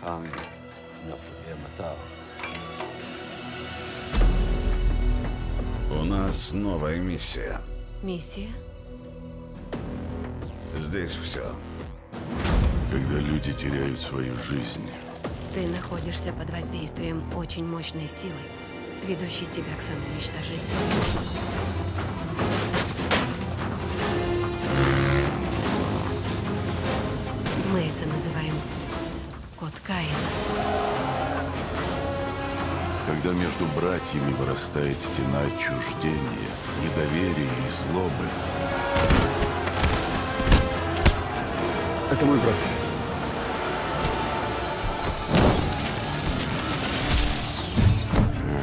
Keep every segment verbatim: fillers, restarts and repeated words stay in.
Kami Наплематау. У нас новая миссия. Миссия? Здесь все. Когда люди теряют свою жизнь. Ты находишься под воздействием очень мощной силы, ведущей тебя к самоуничтожению. Мы это называем код Каина. Когда между братьями вырастает стена отчуждения, недоверия и злобы. Это мой брат.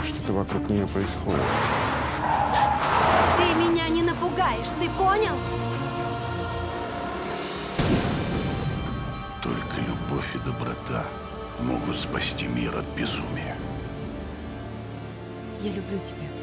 Что-то вокруг нее происходит. Ты меня не напугаешь, ты понял? Только любовь и доброта могут спасти мир от безумия. Я люблю тебя.